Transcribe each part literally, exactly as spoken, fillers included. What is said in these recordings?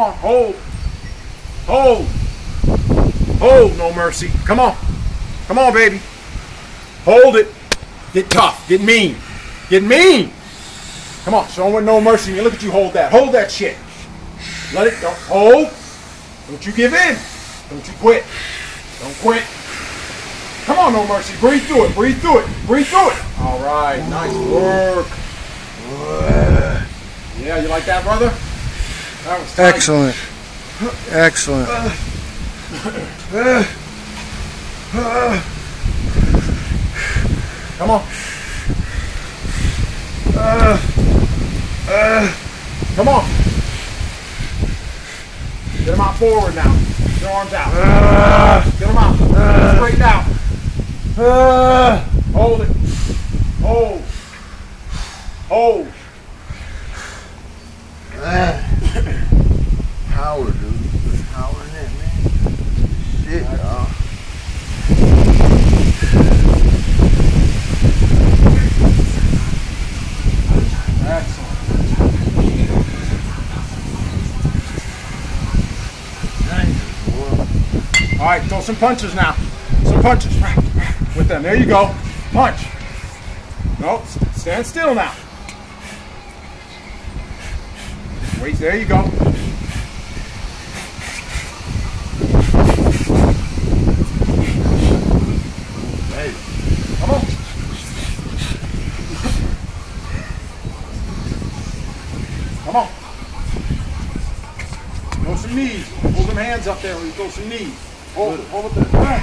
on, hold. Hold. Hold, no mercy. Come on. Come on, baby. Hold it. Get tough. Get mean. Get mean. Come on, show them with no mercy. Look at you, hold that. Hold that shit. Let it go. Hold. Don't you give in. Don't you quit. Don't quit. Come on, no mercy. Breathe through it. Breathe through it. Breathe through it. All right. Nice work. Uh, yeah, you like that, brother? That was tight. Excellent. Excellent. Uh, uh, uh. Come on. Uh, uh. Come on. Get them out forward now. Get your arms out. Uh, Get them out. Uh, Straighten out. Uh, Hold it. Hold. Hold. Uh, power, dude. There's power in that, man. Shit, y'all. Excellent. All right, throw some punches now. Some punches with them. There you go. Punch. No, stand still now. Wait, there you go. Hey, come on. Come on. Throw some knees. Hold them hands up there. Throw some knees. Hold it. Hold it there.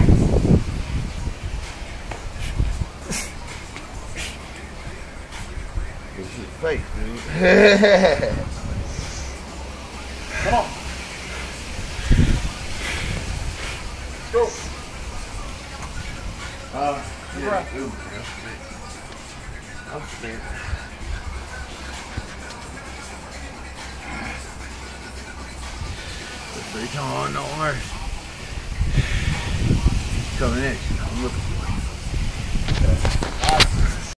Fake, dude. Come on. Let's go. Uh, yeah, right. Dude, I'm scared. Let's be on, no worries. Coming in, I'm looking for you.